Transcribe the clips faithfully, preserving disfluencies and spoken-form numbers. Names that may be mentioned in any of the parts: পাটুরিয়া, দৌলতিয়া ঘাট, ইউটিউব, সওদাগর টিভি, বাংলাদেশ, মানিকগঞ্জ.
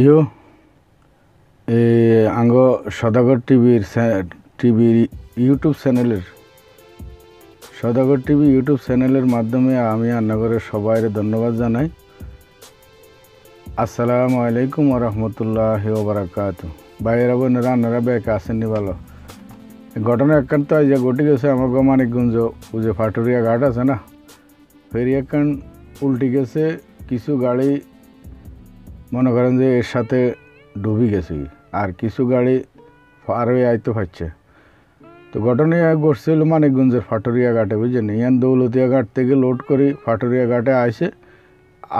U A আঙ্গ সদাগর টিভির টিভির ইউটিউব চ্যানেলের সদাগর টিভি ইউটিউব চ্যানেলের মাধ্যমে আমি রান্নাঘরের সবাইকে ধন্যবাদ জানাই। আসসালামু আলাইকুম ওয়া রাহমাতুল্লাহি ওয়া বারাকাতুহু। ভাইয়েরা বোনেরা আপনারা বেঁকে আসেননি ভালো। ঘটনা একান্ত যে ঘটে গেছে আমার মানিকগঞ্জ ওই যে পাটুরিয়া ঘাট আছে না, ফের একান উল্টে গেছে, কিছু গাড়ি মনে করেন যে এর সাথে ডুবে গেছে, আর কিছু গাড়ি পার হয়ে আইতে পারছে। তো ঘটনা ঘটছিল মানিকগঞ্জের পাটুরিয়া ঘাটে, বুঝছেন, ইয়ান দৌলতিয়া ঘাট থেকে লোড করে পাটুরিয়া ঘাটে আসে,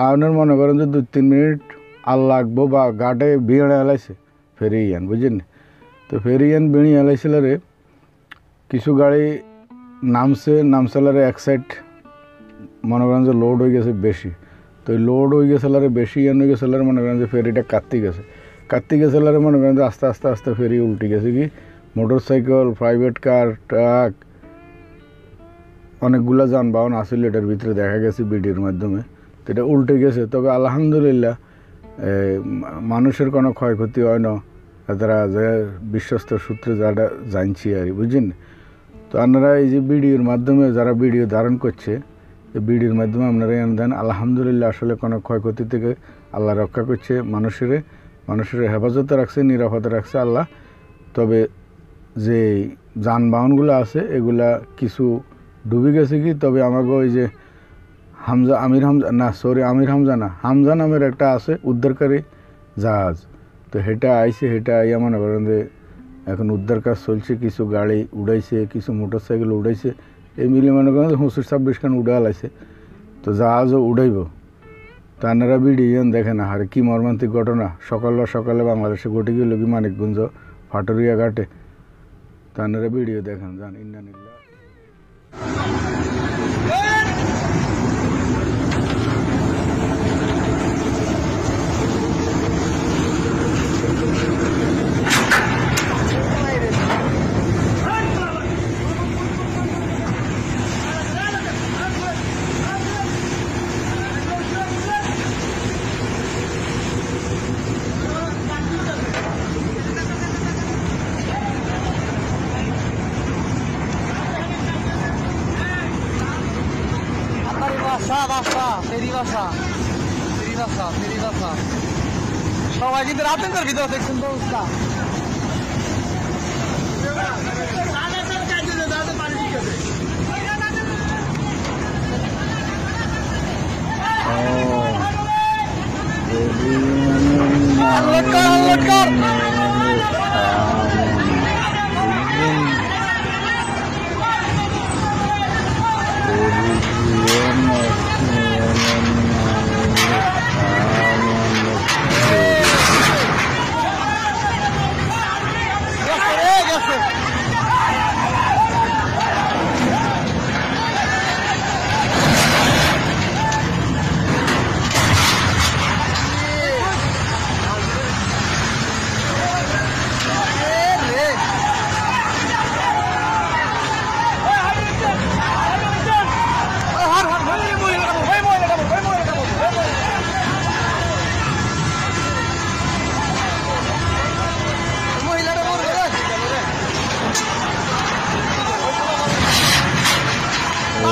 আপনার মনে করেন যে দু তিন মিনিট আর লাগবো বা ঘাটে ভিড় হেলাইছে ফেরি ইয়ান, বুঝছেন। তো ফেরি ইয়ান ভিড় হেলাইছিল রে, কিছু গাড়ি নামছে, নামসালারে এক সাইড মনে করেন যে লোড হয়ে গেছে বেশি। তো ওই লোড হয়ে গেছিলারে বেশি ইয়ান হয়ে গেছিলারে মনে করেন যে ফেরিটা কাটতে গেছে, কাটতে গেছিলারে মনে করেন যে আস্তে আস্তে আস্তে ফেরি উল্টে গেছে। কি motorcycle, private car, truck, অনেকগুলো যানবাহন আসলে এটার ভিতরে দেখা গেছে ভিডিওর মাধ্যমে। তো এটা উল্টে গেছে, তবে আলহামদুলিল্লাহ মানুষের কোনো ক্ষয়ক্ষতি হয় না, তারা যে বিশ্বস্ত সূত্রে যারা জানছি আর, বুঝছেন। তো আপনারা এই যে ভিডিওর মাধ্যমে যারা ভিডিও ধারণ করছে, এই ভিডিওর মাধ্যমে আপনারা দেন, আলহামদুলিল্লাহ আসলে কোনো ক্ষয়ক্ষতি থেকে আল্লাহ রক্ষা করছে, মানুষের মানুষের হেফাজতে রাখছে, নিরাপদে রাখছে আল্লাহ। তবে যে যানবাহনগুলো আছে এগুলা কিছু ডুবে গেছে। কি তবে আমাকে ওই যে হামজা আমির হামজা না সরি আমির হামজা না হামজা নামের একটা আছে উদ্ধারকারী জাহাজ, তো সেটা আইছে, সেটা আইয়া মনে করেন যে এখন উদ্ধার কাজ চলছে, কিছু গাড়ি উড়াইছে, কিছু মোটর সাইকেল উড়াইছে, এই মিলে মনে করেন হুঁচুর ছাব্বিশখান উড়াল আছে, তো জাহাজও উড়াইব। তো আপনারা ভিডিও দেখেন আর কি মর্মান্তিক ঘটনা সকাল সকালে বাংলাদেশে ঘটে গেল কি মানিকগঞ্জ পাটুরিয়া ঘাটে, তা আপনারা ভিডিও দেখেন যান। ইন্নালিল্লাহ সবাই কিন্তু রাতের ভিতরে দেখছেন ব্যবস্থা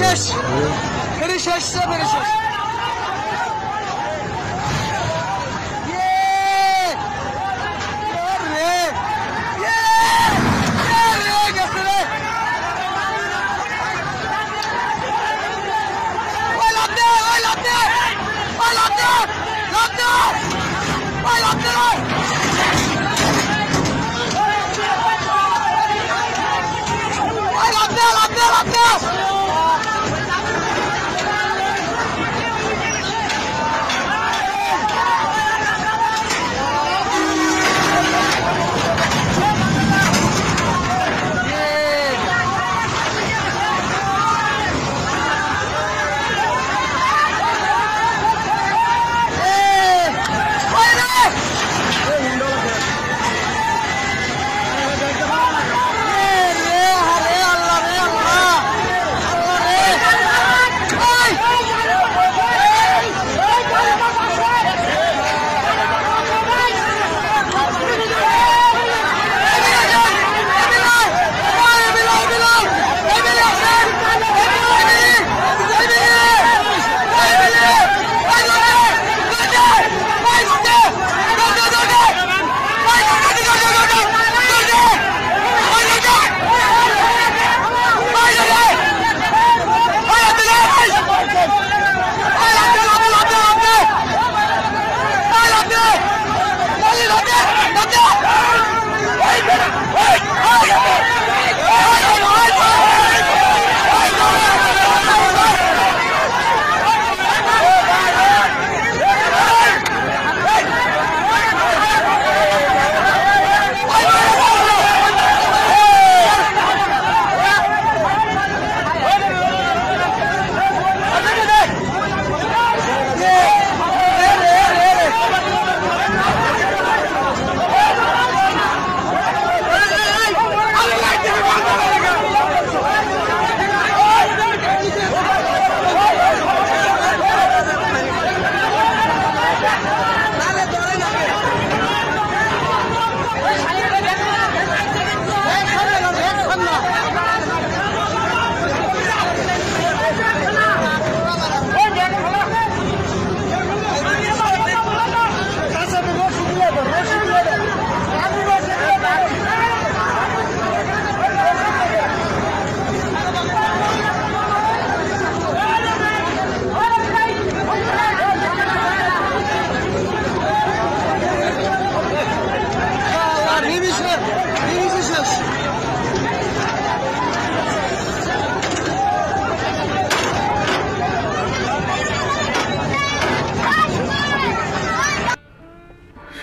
শেষ।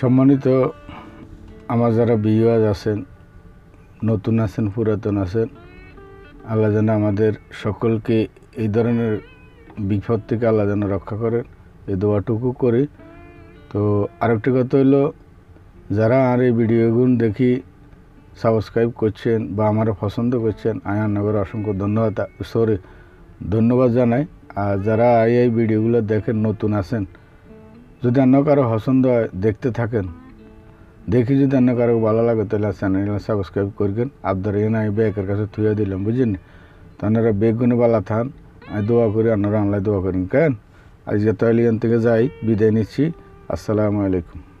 সম্মানিত আমার যারা ভিউয়ার্স আছেন, নতুন আছেন, পুরাতন আছেন, আল্লাহ যেন আমাদের সকলকে এই ধরনের বিপদ থেকে আল্লাহ যেন রক্ষা করেন, এই দোয়াটুকু করি। তো আরেকটি কথা হলো, যারা আর এই ভিডিওগুলো দেখি সাবস্ক্রাইব করছেন বা আমার পছন্দ করছেন, আয়ান নগর অসংখ্য ধন্যবাদ সরি ধন্যবাদ জানাই। আর যারা এই ভিডিওগুলো দেখেন নতুন আছেন, যদি অন্য কারো পছন্দ হয় দেখতে থাকেন, দেখি যদি অন্য কারো ভালো লাগে তাহলে চ্যানেল সাবস্ক্রাইব করবেন। আপনারা এ নাই ব্যাগের কাছে থুয়ে দিলাম, বুঝলেন তো? আপনারা বেগুনে বালা থান, আমি দোয়া করি, আপনারা আনলাই দোয়া করেন কেন। আজকে তাহলে এখান থেকে যাই, বিদায় নিচ্ছি। আসসালামু আলাইকুম।